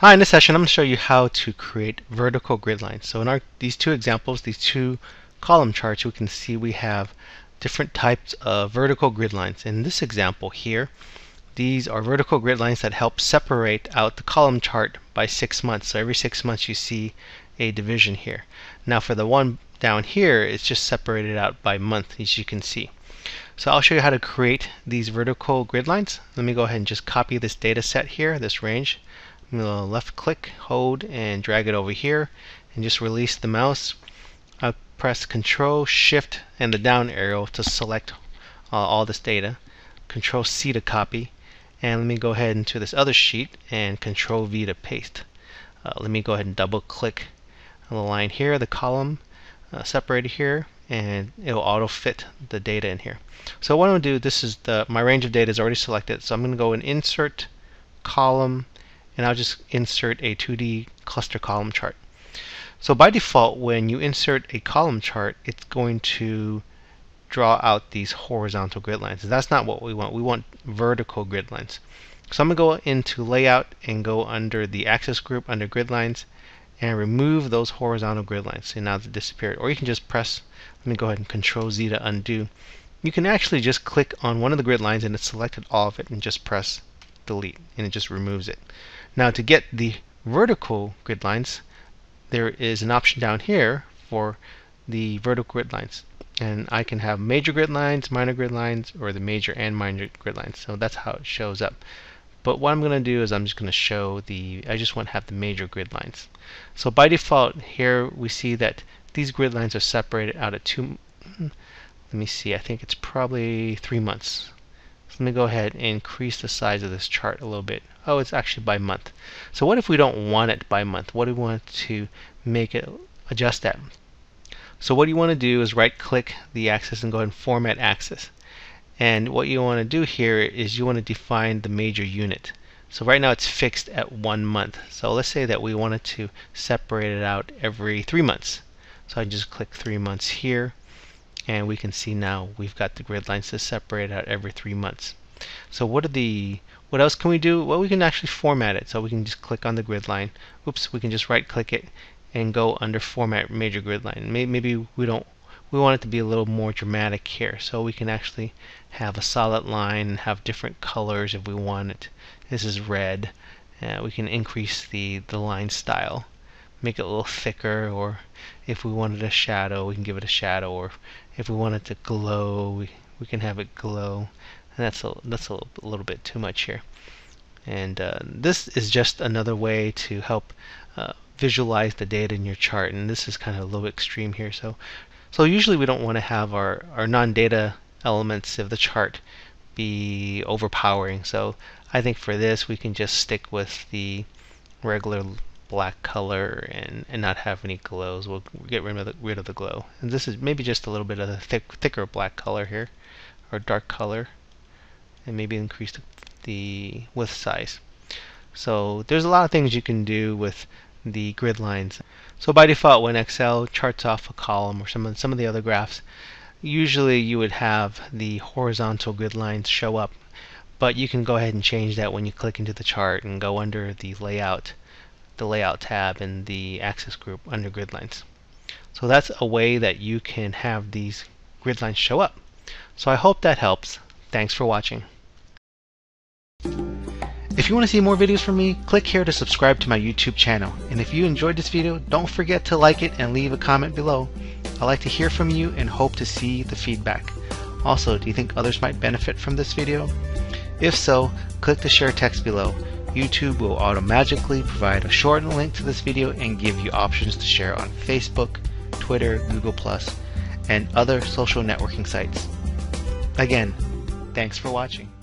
Hi, in this session I'm going to show you how to create vertical grid lines. So in these two examples, these two column charts, we can see we have different types of vertical grid lines. In this example here, these are vertical grid lines that help separate out the column chart by 6 months. So every 6 months you see a division here. Now for the one down here, it's just separated out by month, as you can see. So I'll show you how to create these vertical grid lines. Let me go ahead and just copy this data set here, this range. I'm going to left click, hold, and drag it over here and just release the mouse. I press Control, Shift, and the down arrow to select all this data. Control C to copy, and let me go ahead into this other sheet and Control V to paste. Let me go ahead and double click on the line here, the column separated here, and it will auto fit the data in here. So what I'm going to do, this is my range of data is already selected, so I'm going to go and insert column, and I'll just insert a 2D cluster column chart. So by default, when you insert a column chart, it's going to draw out these horizontal grid lines. That's not what we want. We want vertical grid lines. So I'm going to go into Layout and go under the Axis group, under Grid Lines, and remove those horizontal grid lines. And now they disappeared. Or you can just press, let me go ahead and Control Z to undo. You can actually just click on one of the grid lines and it's selected all of it and just press delete, and it just removes it. Now to get the vertical grid lines, there is an option down here for the vertical grid lines, and I can have major grid lines, minor grid lines, or the major and minor grid lines. So that's how it shows up. But what I'm going to do is I'm just going to show the, I just want to have the major grid lines. So by default here we see that these grid lines are separated out at two, let me see, I think it's probably 3 months. Let me go ahead and increase the size of this chart a little bit. Oh, it's actually by month. So what if we don't want it by month? What do we want to make it adjust that? So what you want to do is right click the axis and go ahead and format axis. And what you want to do here is you want to define the major unit. So right now it's fixed at 1 month. So let's say that we wanted to separate it out every 3 months. So I just click 3 months here, and we can see now we've got the grid lines to separate out every 3 months. So what else can we do? Well, we can actually format it. So we can just click on the grid line. Oops, we can just right click it and go under format major grid line. Maybe we want it to be a little more dramatic here. So we can actually have a solid line and have different colors if we want it. This is red. We can increase the line style, make it a little thicker, or if we wanted a shadow we can give it a shadow, or if we wanted to glow we can have it glow, and that's a little bit too much here. And this is just another way to help visualize the data in your chart, and this is kind of a little extreme here. So usually we don't want to have our non-data elements of the chart be overpowering, so I think for this we can just stick with the regular black color and not have any glows. We'll get rid of the glow, and this is maybe just a little bit of a thicker black color here, or dark color, and maybe increase the width size. So there's a lot of things you can do with the grid lines. So by default, when Excel charts off a column or some of the other graphs, usually you would have the horizontal grid lines show up, but you can go ahead and change that when you click into the chart and go under the Layout tab and the Axis group under Grid Lines. So that's a way that you can have these grid lines show up. So I hope that helps. Thanks for watching. If you want to see more videos from me, click here to subscribe to my YouTube channel. And if you enjoyed this video, don't forget to like it and leave a comment below. I like to hear from you and hope to see the feedback. Also, do you think others might benefit from this video? If so, click the share text below. YouTube will automatically provide a shortened link to this video and give you options to share on Facebook, Twitter, Google+, and other social networking sites. Again, thanks for watching.